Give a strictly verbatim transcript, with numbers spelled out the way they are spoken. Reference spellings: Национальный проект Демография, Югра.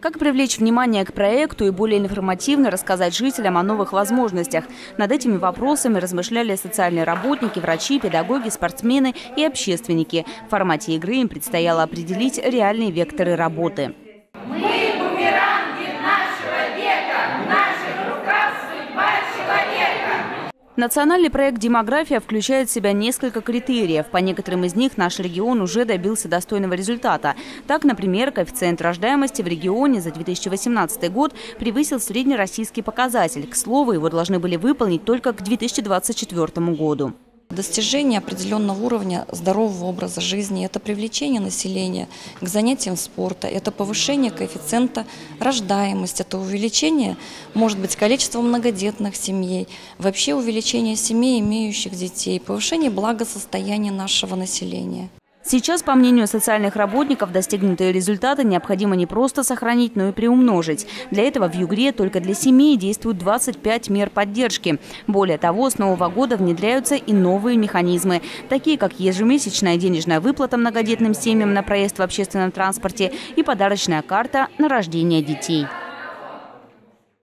Как привлечь внимание к проекту и более информативно рассказать жителям о новых возможностях? Над этими вопросами размышляли социальные работники, врачи, педагоги, спортсмены и общественники. В формате игры им предстояло определить реальные векторы работы. Национальный проект «Демография» включает в себя несколько критериев. По некоторым из них наш регион уже добился достойного результата. Так, например, коэффициент рождаемости в регионе за две тысячи восемнадцатый год превысил среднероссийский показатель. К слову, его должны были выполнить только к две тысячи двадцать четвёртому году. Достижение определенного уровня здорового образа жизни – это привлечение населения к занятиям спорта, это повышение коэффициента рождаемости, это увеличение, может быть, количества многодетных семей, вообще увеличение семей, имеющих детей, повышение благосостояния нашего населения. Сейчас, по мнению социальных работников, достигнутые результаты необходимо не просто сохранить, но и приумножить. Для этого в Югре только для семей действуют двадцать пять мер поддержки. Более того, с нового года внедряются и новые механизмы, такие как ежемесячная денежная выплата многодетным семьям на проезд в общественном транспорте и подарочная карта на рождение детей.